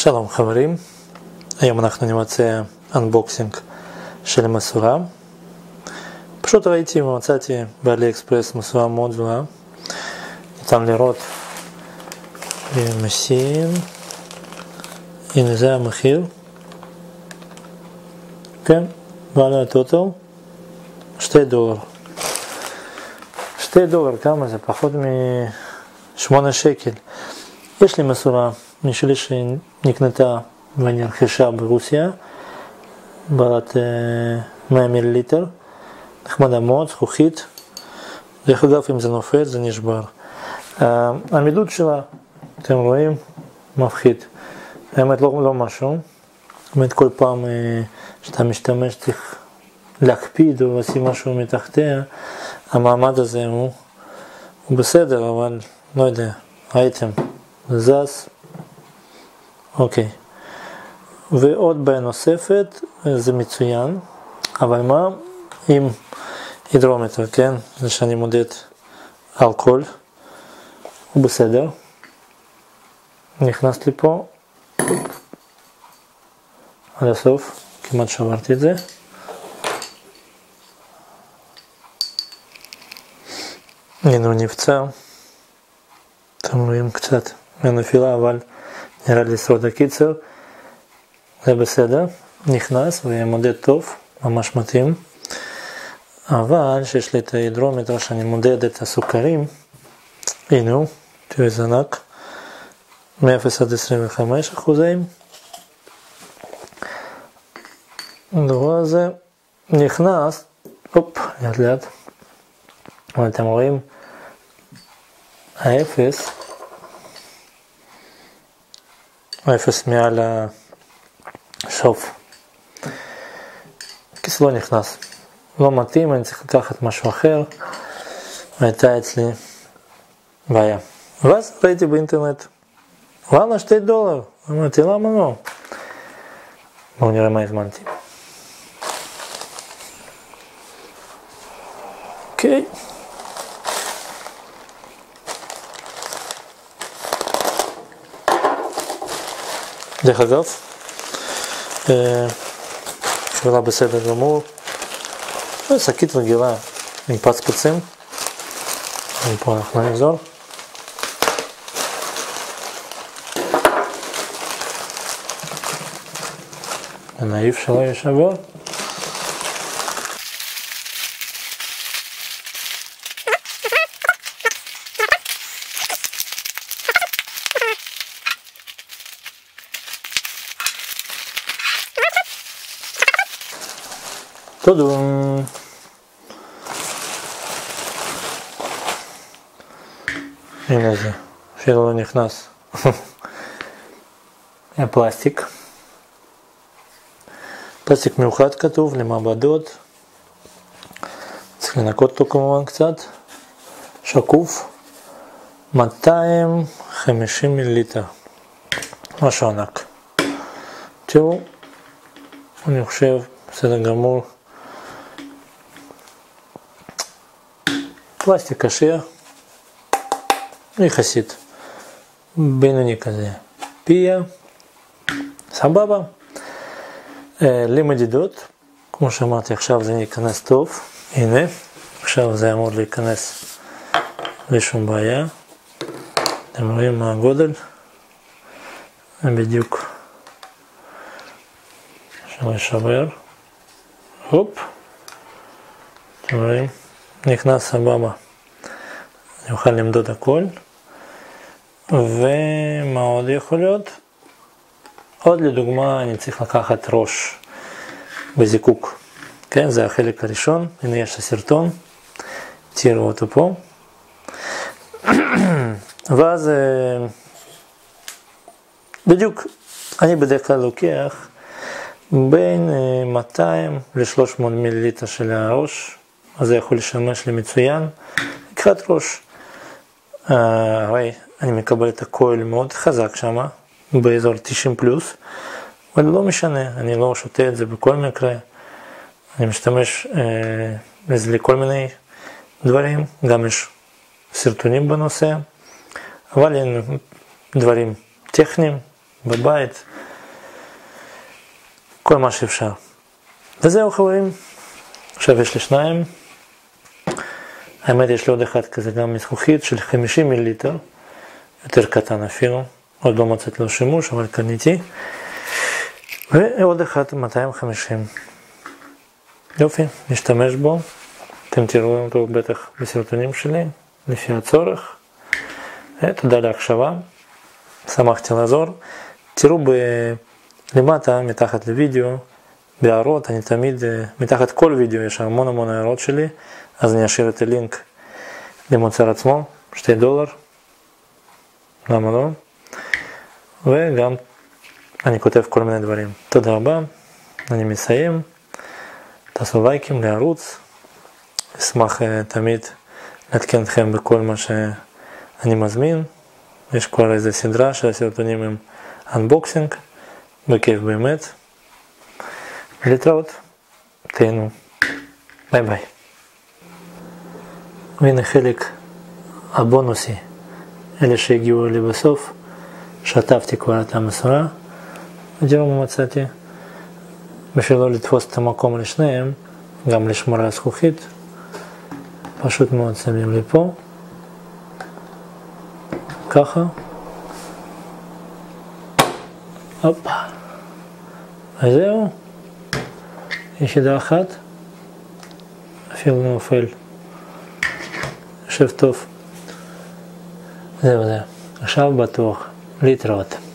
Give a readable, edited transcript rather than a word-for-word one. שלום חברים, היום אנחנו נמצא אנבוקסינג של מסורה. פשוט ראיתי ומצאתי בעלי אקספרס מסורה מאוד גדולה. ניתן לראות במסין, הנה זה המחיר, כן, ועלה הטוטל $2. $2 כמה זה? פחות מ8 שקל. יש לי מסורה משלי שנקנתה ונרכשה ברוסיה, בעלת 100 מיליליטר, נחמדה מאוד, זכוכית. דרך אגב, אם זה נופל, זה נשבר. העמידות שלה, אתם רואים, מפחיד. האמת לא משהו, באמת כל פעם שאתה משתמש צריך להקפיד או לשים משהו מתחתיה. המעמד הזה הוא בסדר, אבל לא יודע, אייטם זז. אוקיי, ועוד בעיה נוספת, זה מצוין, אבל מה עם הידרומטר, כן? זה שאני מודד אלכוהול, הוא בסדר, נכנס לי פה, עד הסוף, כמעט שברתי את זה, הנה הוא נפצע, אתם רואים קצת מהנפילה, אבל נראה לי סוד הקיצר, זה בסדר, נכנס ומודד טוב, ממש מתאים, אבל שיש לי את ההידרומטר שאני מודד את הסוכרים, הנה הוא, תראו איזה ענק, מ-0 עד 25%, הדבר הזה נכנס, לאט לאט, אבל אתם רואים, האפס מעל השוף, הכיס לא נכנס, לא מתאים, אני צריך לקחת משהו אחר, הייתה אצלי בעיה. ואז ראיתי באינטרנט, וואלה, $2, אמרתי, למה לא? בואו נראה מה הזמנתי. אוקיי. דרך אגב, שבילה בסדר גמור, שקית רגילה עם פצפצים, ופה אנחנו נעזור. הנעיף שלו ישבור. טודום! הנה זה, אפילו לא נכנס. הפלסטיק. פלסטיק מיוחד כתוב, למעבדות. צריך לנקות אותו כמובן קצת. שקוף. 250 מיליליטר. משהו ענק. תראו, אני חושב, בסדר גמור. פלסטיק קשה, יחסית, בינוני כזה, פיה, סבבה, למדידות, כמו שאמרתי עכשיו זה ניכנס טוב, הנה, עכשיו זה אמור להיכנס לשום בעיה, אתם רואים מה הגודל, בדיוק, שלא ישבר, הופ, אתם רואים, נכנס סבבה, אני אוכל למדוד הכל, ומה עוד יכול להיות? עוד לדוגמה אני צריך לקחת ראש בזיקוק, כן, זה החלק הראשון, הנה יש הסרטון, תראו אותו פה, ואז בדיוק אני בדרך כלל לוקח בין 200 ל-300 מיליליטר של הראש, אז זה יכול לשמש לי מצוין, לקחת ראש, הרי אני מקבל את הכהל מאוד חזק שם, באזור 90+, אבל לא משנה, אני לא שותה את זה בכל מקרה, אני משתמש לזה לכל מיני דברים, גם יש סרטונים בנושא, אבל אין דברים טכניים, בבית, כל מה שאפשר. וזהו חברים, עכשיו יש לי שניים. האמת יש לי עוד אחד כזה גם מזכוכית של 50 מיליליטר, יותר קטן אפילו, עוד לא מצאת לו שימוש אבל קניתי, ועוד אחד 250. יופי, נשתמש בו, אתם תראו אותו בטח בסרטונים שלי, לפי הצורך. תודה להקשבה, שמחתי לעזור. תראו למטה, מתחת לוידאו, בהערות, אני תמיד, מתחת כל וידאו יש המון המון הערות שלי, אז אני אשאיר את הלינק למוצר עצמו, $2, למה לא? וגם אני כותב כל מיני דברים. תודה רבה, אני מסיים, תעשו לייקים לערוץ, אשמח תמיד להתקן אתכם בכל מה שאני מזמין, יש כבר איזו סדרה של הסרטונים עם אנבוקסינג, בכיף באמת, להתראות, תהנו, ביי ביי. והנה חלק הבונוסי, אלה שהגיעו לי בסוף, שתפתי כבר את המסורה, ותראו מה מצאתי, בשביל לא לתפוס את המקום לשניהם, גם לשמור על הזכוכית, פשוט מאוד שמים לי פה, ככה, הופה, וזהו, יחידה אחת, אפילו לא נופל, יושב טוב, זהו, עכשיו בטוח, להתראות.